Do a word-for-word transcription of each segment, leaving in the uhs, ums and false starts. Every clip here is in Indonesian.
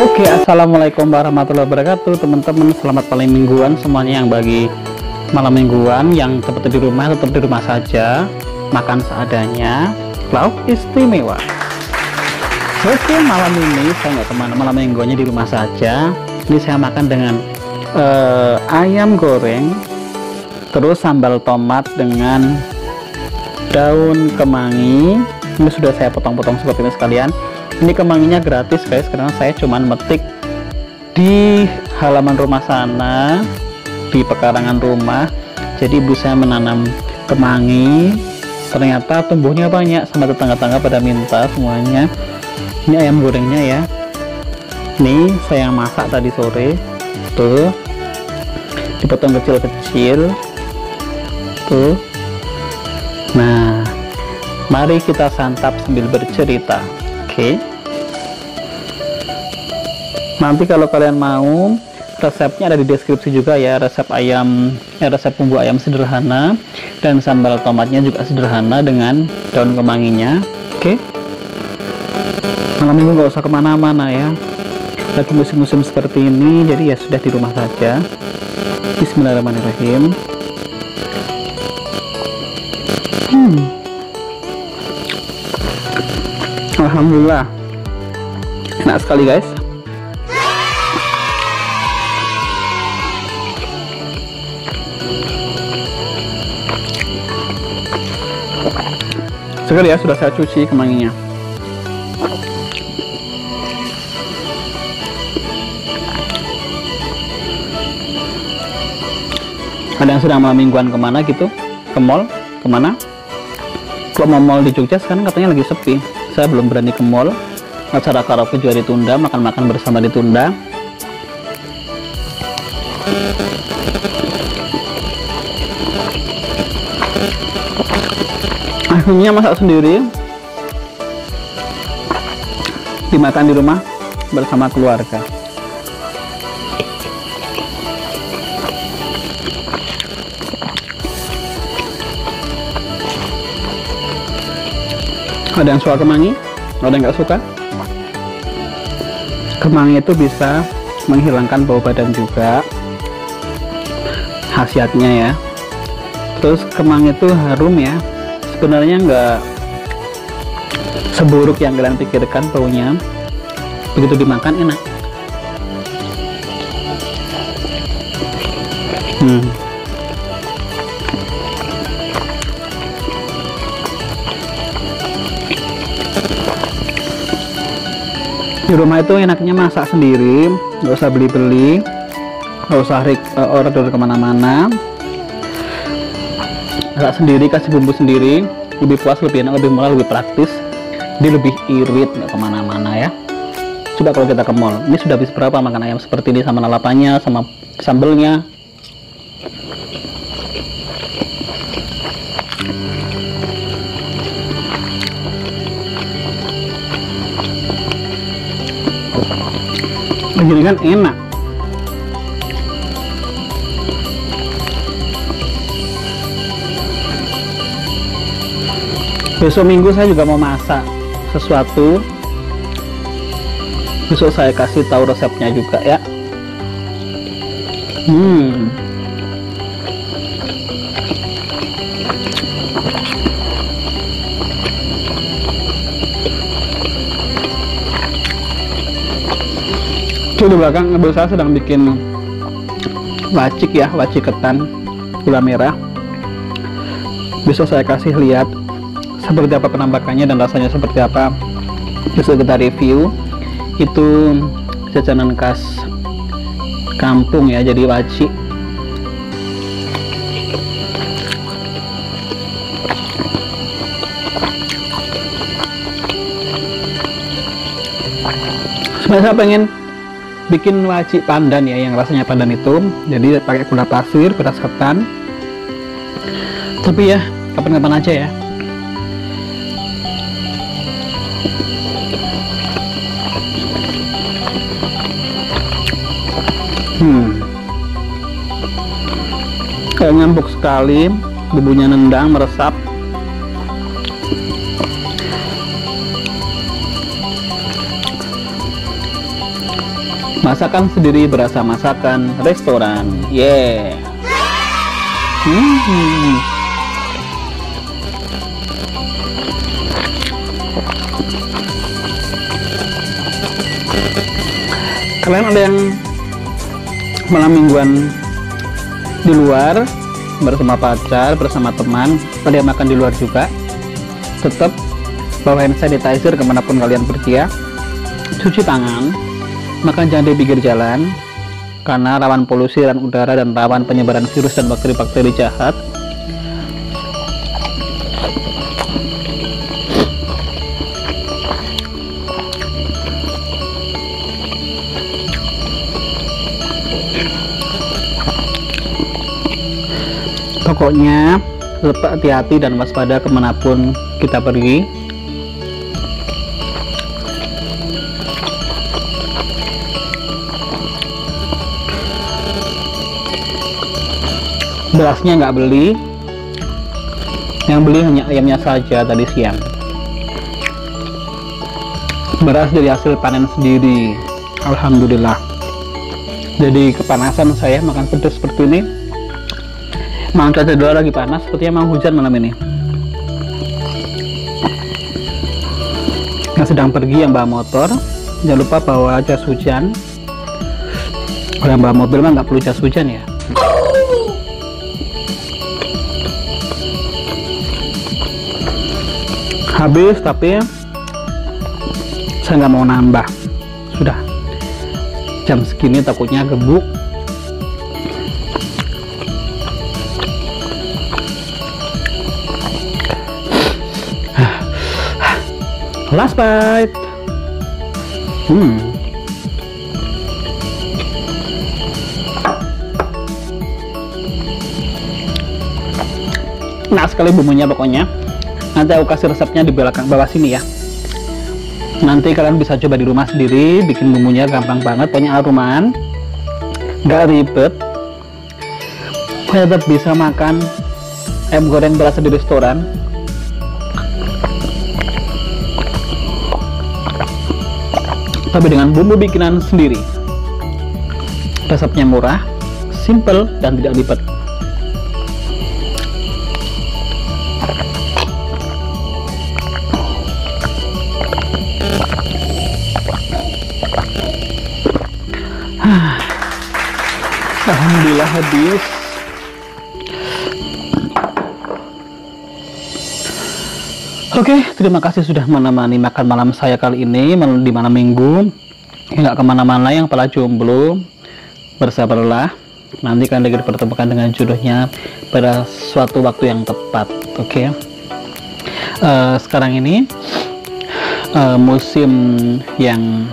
Oke, assalamualaikum warahmatullahi wabarakatuh teman-teman. Selamat malam mingguan semuanya. Yang bagi malam mingguan yang tetap di rumah, tetap di rumah saja, makan seadanya, lauk istimewa. Oke, malam ini saya nggak teman malam mingguannya di rumah saja. Ini saya makan dengan uh, ayam goreng, terus sambal tomat dengan daun kemangi. Ini sudah saya potong-potong seperti ini sekalian. Ini kemanginya gratis guys, karena saya cuman metik di halaman rumah sana, di pekarangan rumah. Jadi ibu saya menanam kemangi, ternyata tumbuhnya banyak, sama tetangga-tetangga pada minta semuanya. Ini ayam gorengnya ya, ini saya masak tadi sore tuh, dipotong kecil-kecil tuh. Nah, mari kita santap sambil bercerita. Oke, nanti kalau kalian mau resepnya ada di deskripsi juga ya, resep ayam eh, resep bumbu ayam sederhana dan sambal tomatnya juga sederhana dengan daun kemanginya. Oke, malam minggu nggak usah kemana-mana ya, lagi musim-musim seperti ini, jadi ya sudah di rumah saja. Bismillahirrahmanirrahim. hmm. Alhamdulillah, enak sekali guys. Segar ya, sudah saya cuci kemanginya. Ada yang sedang malam mingguan kemana gitu, ke mall, kemana? Kalau mau mall di Jogja sekarang katanya lagi sepi. Saya belum berani ke mall, acara karaoke juga ditunda, makan-makan bersama ditunda. Akhirnya masak sendiri, dimakan di rumah bersama keluarga. Ada yang suka kemangi, ada yang nggak suka. Kemangi itu bisa menghilangkan bau badan juga, khasiatnya ya. Terus kemangi itu harum ya, sebenarnya nggak seburuk yang kalian pikirkan baunya, begitu dimakan enak. hmm. Di rumah itu enaknya masak sendiri, nggak usah beli-beli, nggak usah order kemana-mana, masak sendiri, kasih bumbu sendiri, lebih puas, lebih enak, lebih murah, lebih praktis, dia lebih irit, nggak kemana-mana ya. Coba kalau kita ke mall, ini sudah habis berapa makan ayam seperti ini, sama lalapannya, sama sambelnya. Jadi kan enak. Besok minggu saya juga mau masak sesuatu, besok saya kasih tahu resepnya juga ya. hmm. Di belakang ibu saya sedang bikin wacik ya, wacik ketan gula merah. Besok saya kasih lihat seperti apa penampakannya dan rasanya seperti apa. Besok kita review. Itu jajanan khas kampung ya, jadi wacik. Sebenarnya saya pengen bikin wacik pandan ya, yang rasanya pandan itu, jadi pakai gula pasir, beras ketan. Tapi ya kapan-kapan aja ya. hmm. Kayak ngambuk sekali, bumbunya nendang, meresap. Masakan sendiri berasa masakan restoran. Yeah. Hmm. Kalian ada yang malam mingguan di luar bersama pacar, bersama teman, kalian makan di luar juga, tetap bawa hand sanitizer kemanapun kalian pergi ya. Cuci tangan, makan jangan di pinggir jalan karena rawan polusi, dan udara, dan rawan penyebaran virus dan bakteri-bakteri jahat. Pokoknya tetap hati-hati dan waspada kemanapun kita pergi. Berasnya nggak beli, yang beli hanya ayamnya saja tadi siang. Beras dari hasil panen sendiri, alhamdulillah. Jadi kepanasan saya makan pedas seperti ini. Mau cuaca dulu lagi panas, sepertinya mau hujan malam ini. Yang sedang pergi, yang bawa motor, jangan lupa bawa jas hujan. Kalau yang bawa mobil mah nggak perlu jas hujan ya. Habis, tapi saya nggak mau nambah. Sudah jam segini takutnya gebuk. Last bite. Hmm. Nah, sekali bumbunya pokoknya. Nanti aku kasih resepnya di belakang bawah sini ya. Nanti kalian bisa coba di rumah sendiri, bikin bumbunya gampang banget, pokoknya aruman, gak ribet. Tetap bisa makan ayam goreng berasa di restoran. Tapi dengan bumbu bikinan sendiri. Resepnya murah, simple, dan tidak ribet. Alhamdulillah habis. Oke, terima kasih sudah menemani makan malam saya kali ini di malam minggu. Nggak kemana-mana, yang para jomblo bersabarlah. Nanti kalian akan dipertemukan dengan jodohnya pada suatu waktu yang tepat. Oke. Uh, sekarang ini uh, musim yang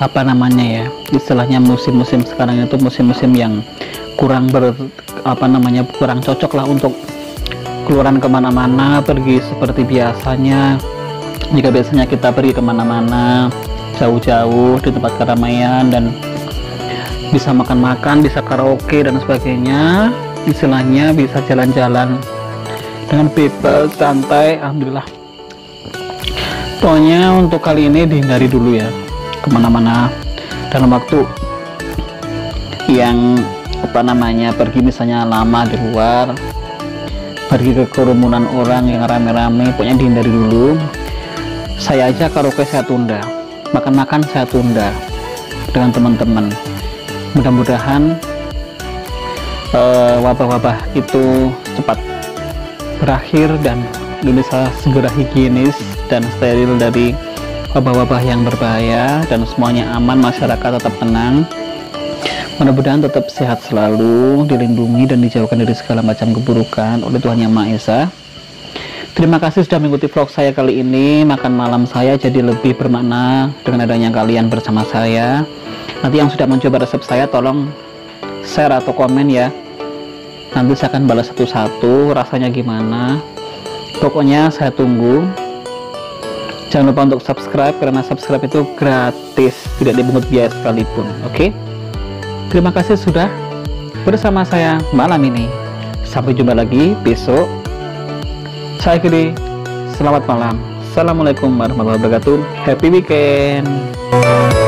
apa namanya ya? Istilahnya musim-musim sekarang itu musim-musim yang kurang ber apa namanya kurang cocok lah untuk keluaran kemana-mana, pergi seperti biasanya. Jika biasanya kita pergi kemana-mana jauh-jauh di tempat keramaian dan bisa makan-makan, bisa karaoke dan sebagainya, istilahnya bisa jalan-jalan dengan bebas, santai, alhamdulillah. Pokoknya untuk kali ini dihindari dulu ya kemana-mana dalam waktu yang apa namanya pergi, misalnya lama di luar, pergi ke kerumunan orang yang rame-rame, pokoknya dihindari dulu. Saya aja karaoke saya tunda, makan-makan saya tunda dengan teman-teman. Mudah-mudahan uh, wabah-wabah itu cepat berakhir dan Indonesia segera higienis dan steril dari wabah-wabah yang berbahaya, dan semuanya aman, masyarakat tetap tenang. Mudah-mudahan tetap sehat selalu, dilindungi dan dijauhkan dari segala macam keburukan oleh Tuhan Yang Maha Esa. Terima kasih sudah mengikuti vlog saya kali ini, makan malam saya jadi lebih bermakna dengan adanya kalian bersama saya. Nanti yang sudah mencoba resep saya tolong share atau komen ya. Nanti saya akan balas satu-satu rasanya gimana. Pokoknya saya tunggu. Jangan lupa untuk subscribe, karena subscribe itu gratis, tidak dipungut biaya sekalipun. Oke, terima kasih sudah bersama saya malam ini. Sampai jumpa lagi besok. Saya akhiri, selamat malam. Assalamualaikum warahmatullahi wabarakatuh. Happy weekend.